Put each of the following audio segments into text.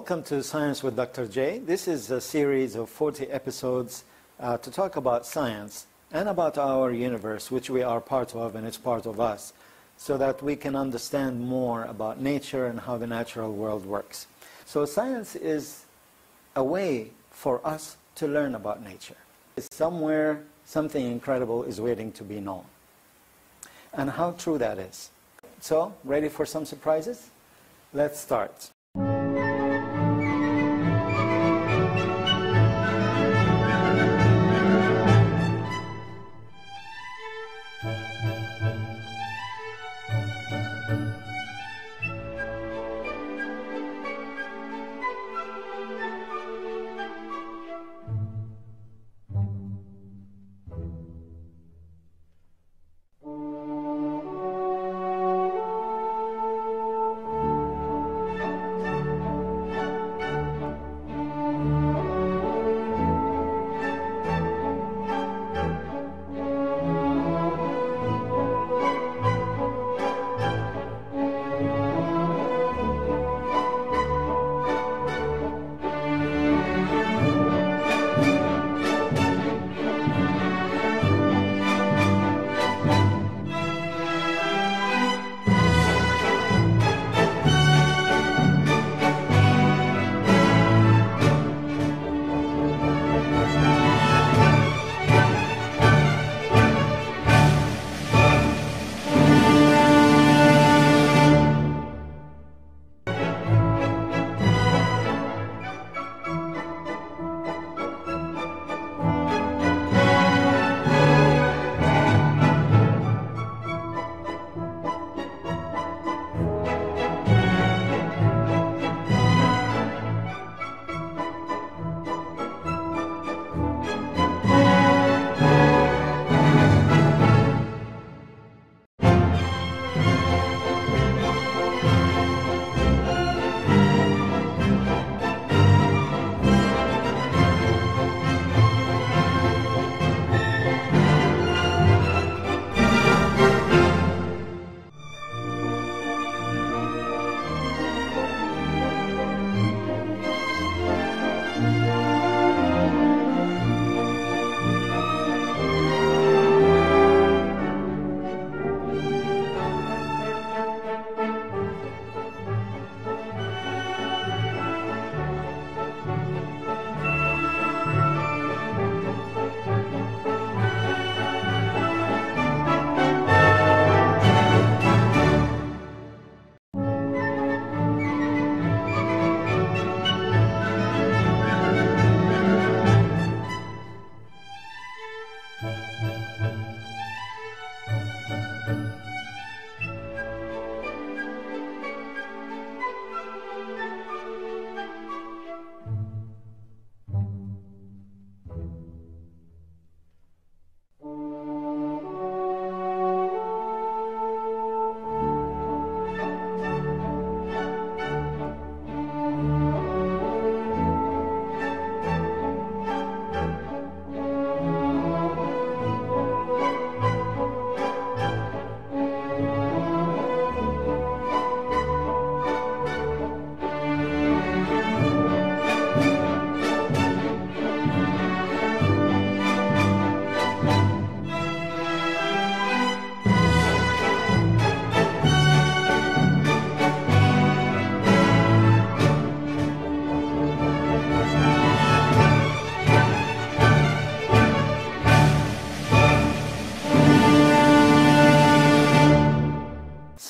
Welcome to Science with Dr. J. This is a series of 40 episodes to talk about science and about our universe, which we are part of and it's part of us, so that we can understand more about nature and how the natural world works. So science is a way for us to learn about nature. Somewhere something incredible is waiting to be known. And how true that is. So, ready for some surprises? Let's start.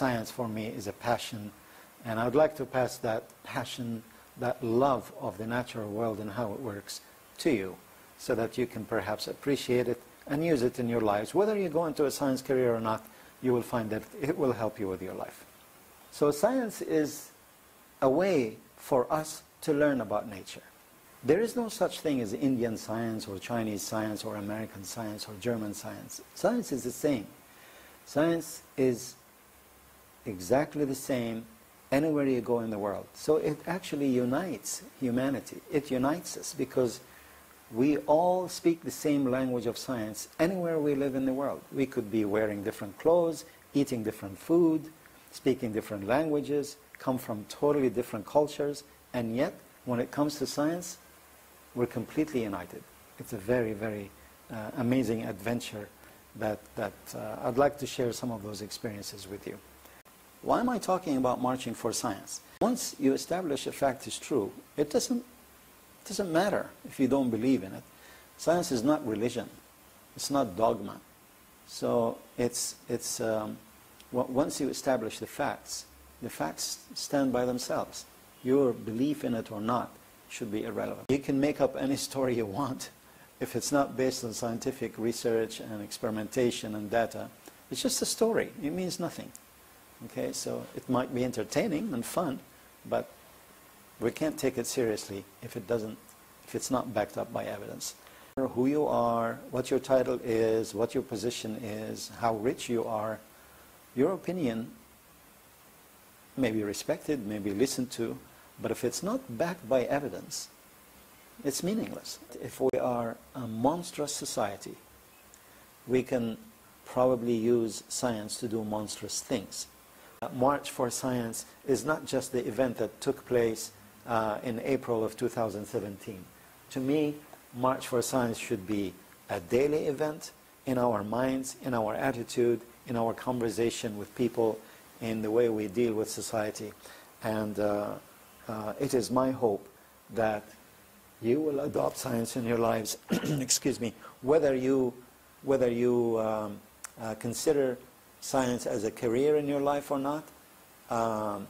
Science for me is a passion, and I'd like to pass that passion, that love of the natural world and how it works to you, so that you can perhaps appreciate it and use it in your lives. Whether you go into a science career or not, you will find that it will help you with your life. So science is a way for us to learn about nature. There is no such thing as Indian science or Chinese science or American science or German science. Science is the same. Science is exactly the same anywhere you go in the world. So it actually unites humanity. It unites us because we all speak the same language of science anywhere we live in the world. We could be wearing different clothes, eating different food, speaking different languages, come from totally different cultures, And yet, when it comes to science, we're completely united. It's a very, very amazing adventure that I'd like to share some of those experiences with you. Why am I talking about marching for science? Once you establish a fact is true, it doesn't matter if you don't believe in it. Science is not religion. It's not dogma. So once you establish the facts stand by themselves. Your belief in it or not should be irrelevant. You can make up any story you want. If it's not based on scientific research and experimentation and data, it's just a story. It means nothing. Okay, so it might be entertaining and fun, but we can't take it seriously if it's not backed up by evidence. Who you are, what your title is, what your position is, how rich you are, your opinion may be respected, may be listened to, but if it's not backed by evidence, it's meaningless. If we are a monstrous society, we can probably use science to do monstrous things. March for Science is not just the event that took place in April of 2017. To me, March for Science should be a daily event in our minds, in our attitude, in our conversation with people, in the way we deal with society. And it is my hope that you will adopt science in your lives, excuse me, whether you consider science as a career in your life or not.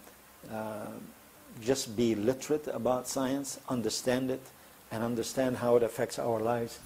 Just be literate about science, understand it, and understand how it affects our lives.